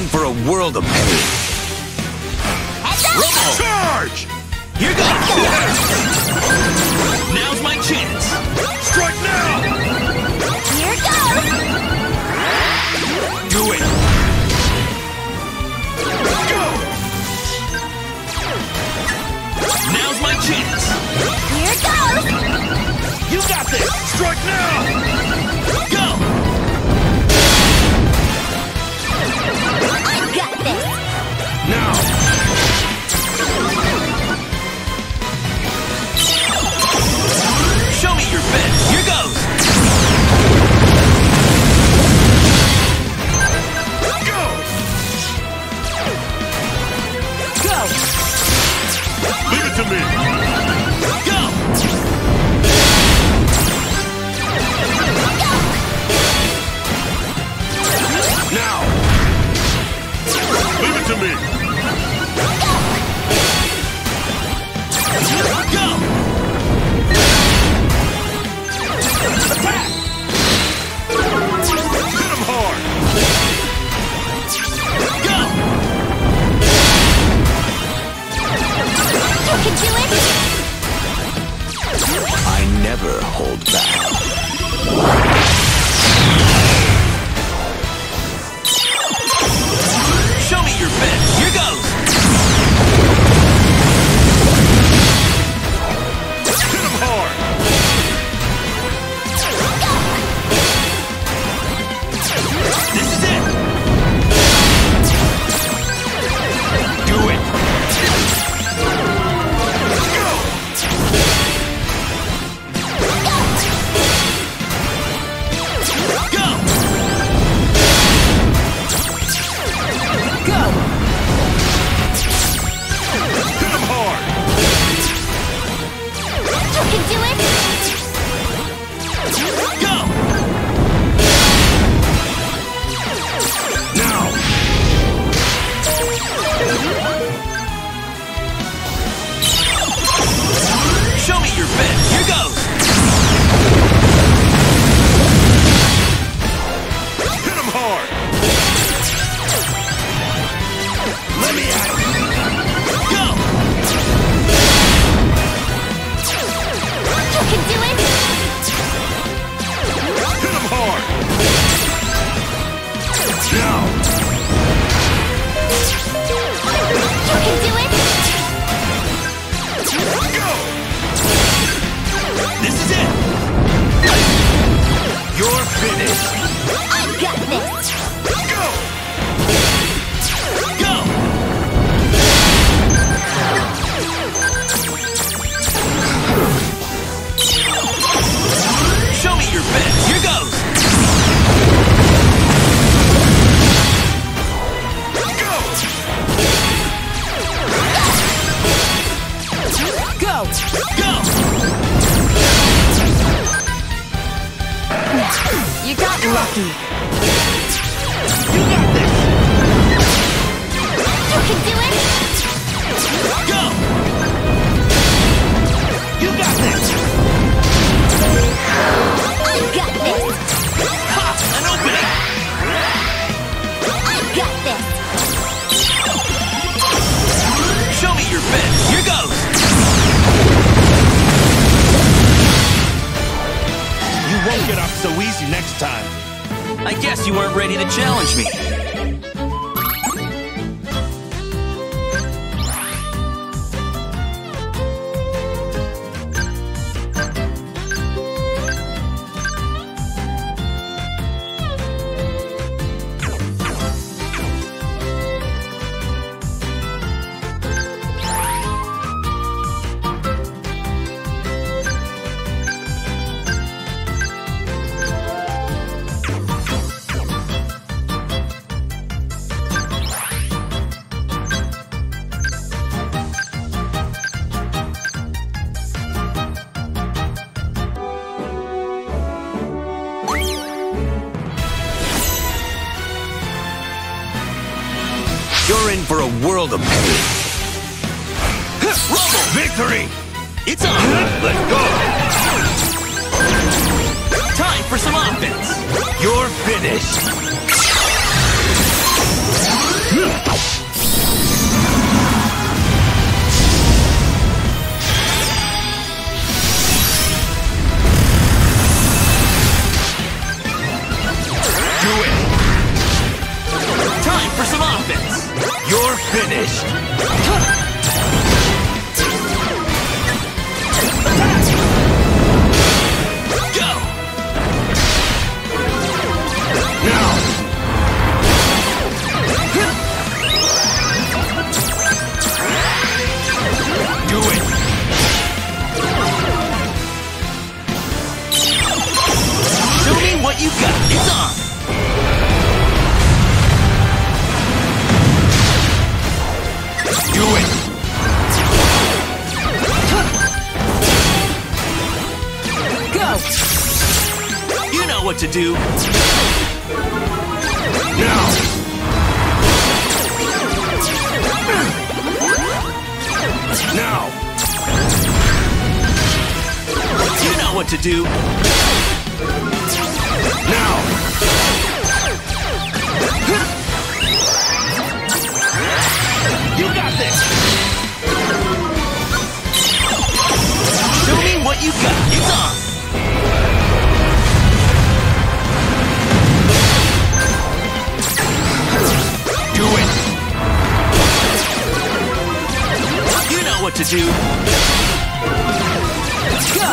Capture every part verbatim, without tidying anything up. in for a world of pain. Rumble! Charge! Here goes! Now's my chance! Strike now! Here goes! Do it! Go! Now's my chance! Here goes! You got this! Strike now! Go! Now! Show me your best! Here goes! Go! Go! Leave it to me! Go! Go! Now! Leave it to me! I never hold back. Show me your best. Here goes. You're in for a world of pain. Rumble! Victory! It's on! Let's go! Time for some offense! You're finished! You got it. It's on. Do it. Go. You know what to do. Now. Now. You know what to do. Now! You got this! Show me what you got! It's on! Do it! You know what to do! Go!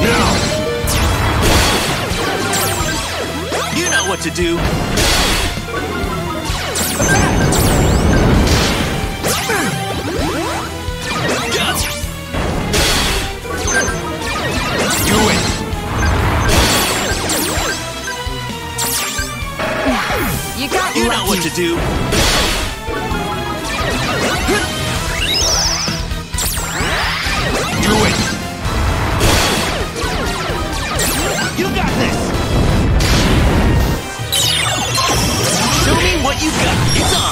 Now! You know what to do! Go! Do it! You got You lucky. Know what to do! Do it! You got this! Show me what you got! It's on!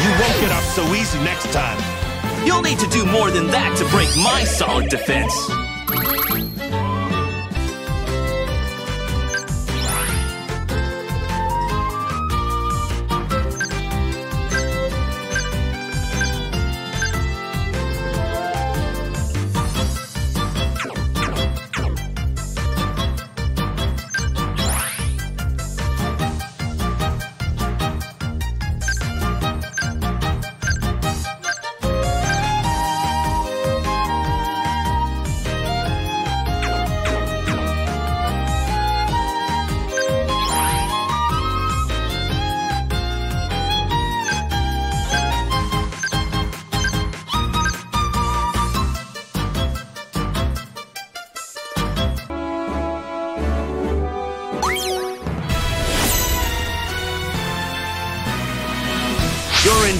You won't get up so easy next time. You'll need to do more than that to break my solid defense.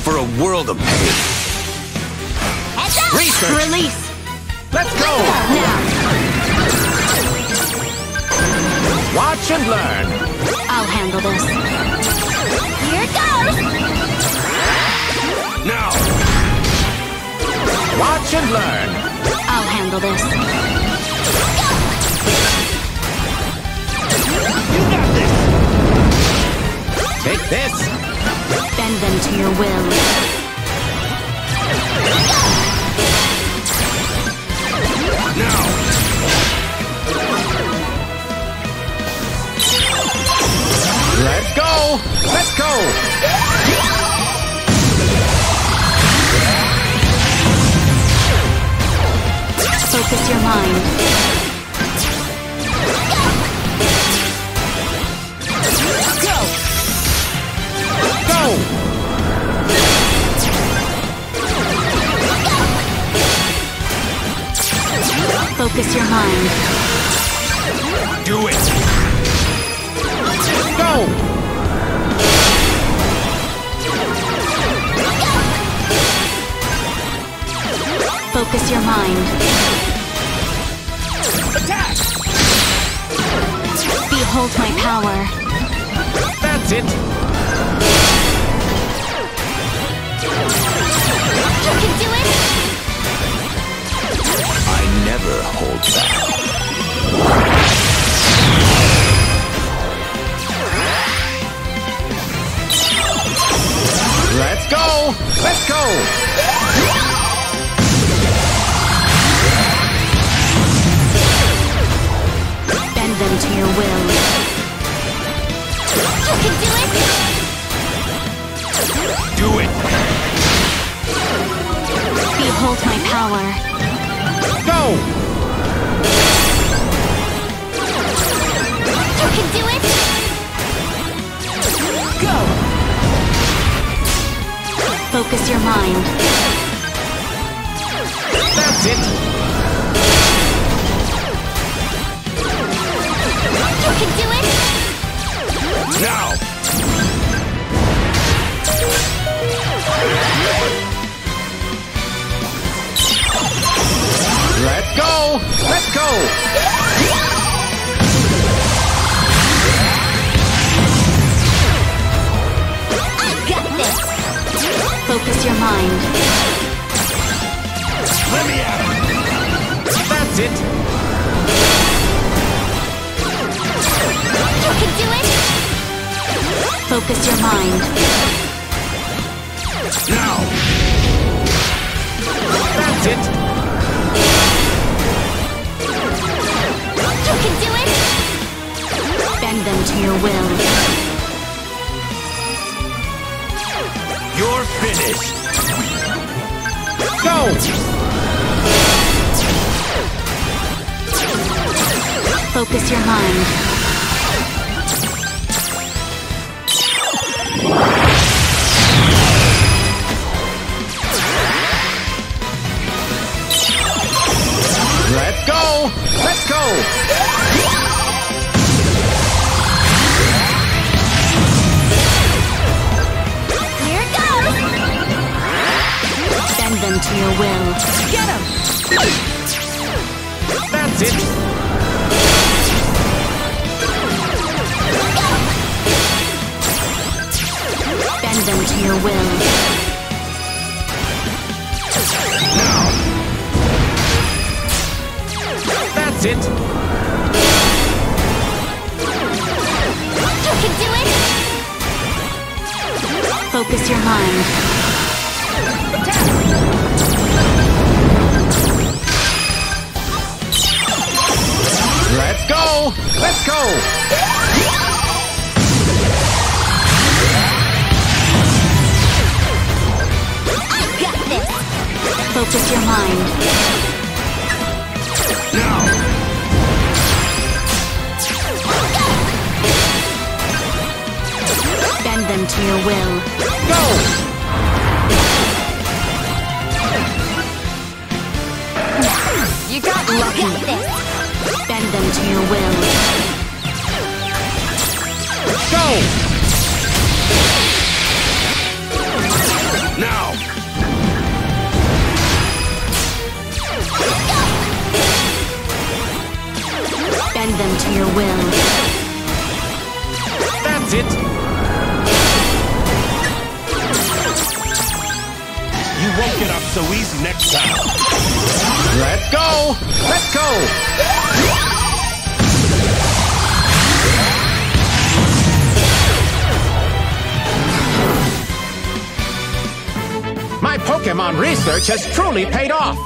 For a world of pain. Heads up! Research. Release! Let's go! Now. Watch and learn! I'll handle this. Here goes! Now! Watch and learn! I'll handle this. Go! You got this! Take this! Bend them to your will. Now! Let's go! Let's go! Focus your mind. Go! Go! Focus your mind. Do it! Go! Focus your mind. Attack! Behold my power. That's it! You can do it! I never hold back. Let's go! Let's go! succumb to your will. You can do it! Do it! Behold my power. Go! You can do it! Go! Focus your mind. That's it! You can do it! Now! Let's go! Let's go! I got this! Focus your mind. Let me at it! That's it! You can do it! Focus your mind. Now! That's it! You can do it! Bend them to your will. You're finished! Go! Focus your mind. Let's go! Let's go! Here it goes! Send them to your will. Get them! That's it! Go. Bend them to your will. Now! That's it! You can do it! Focus your mind. Attack. Let's go! Let's go! I got this! Focus your mind. Now! Go! Bend them to your will. Go! You got lucky. Bend them to your will. Go! Now! Send them to your will. That's it! You won't get up so easy next time. Let's go! Let's go! My Pokémon research has truly paid off!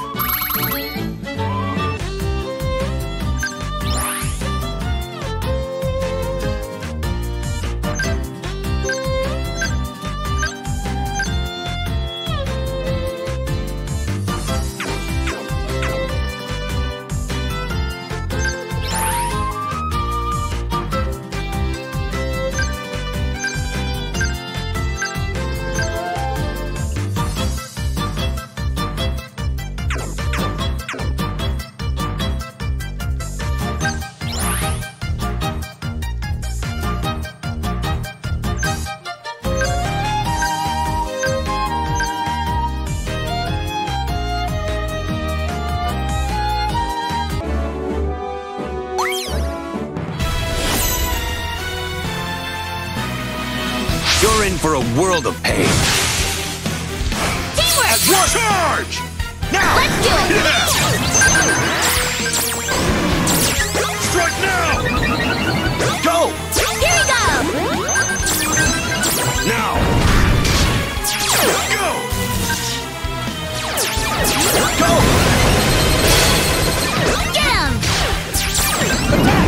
For a world of pain. Teamwork! At your charge! Now! Let's do it! Yeah. Strike now! Go! Here we go! Now! Go! Go! Get him! Attack!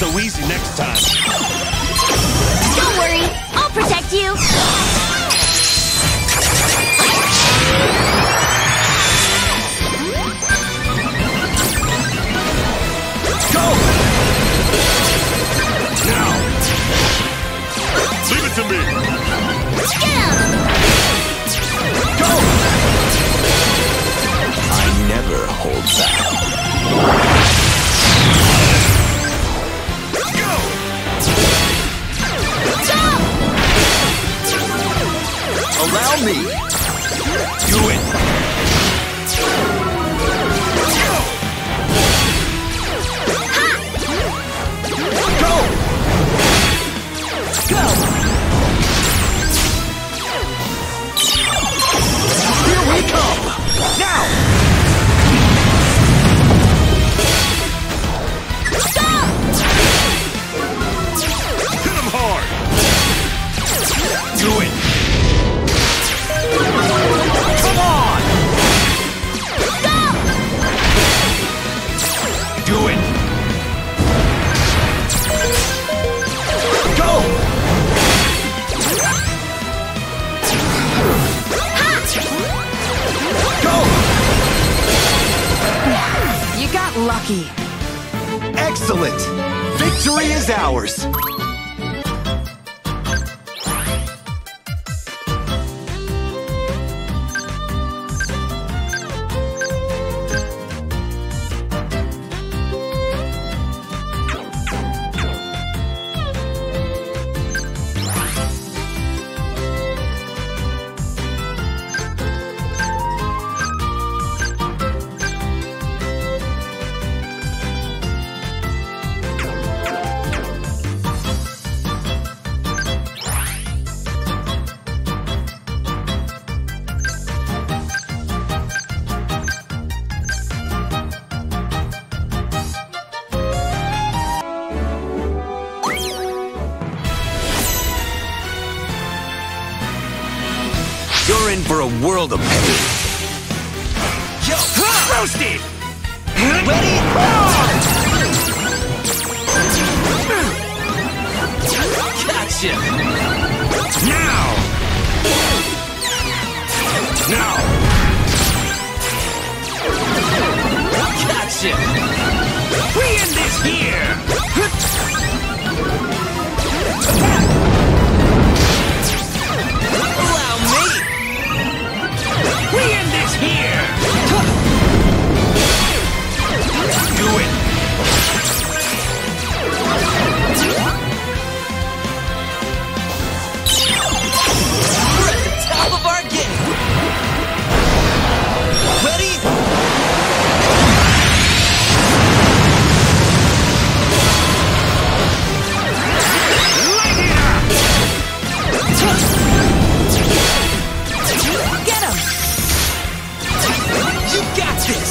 so easy next time. Don't worry, I'll protect you. Go! Now! Leave it to me! Get him! Go! I never hold back. Go! Jump! Allow me! Do it! Go! Here we come! Now! Stop! Hit him hard! Do it! Come on! Stop! Do it! Go! You got lucky. Excellent. Victory is ours. For a world of pain. Yo, roasted! Ready? Oh! Gotcha! Now! Now! Gotcha! We end this here! Allow me! We end this here! Do it! We're at the top of our game! Ready? Light it up! Get him! You got this!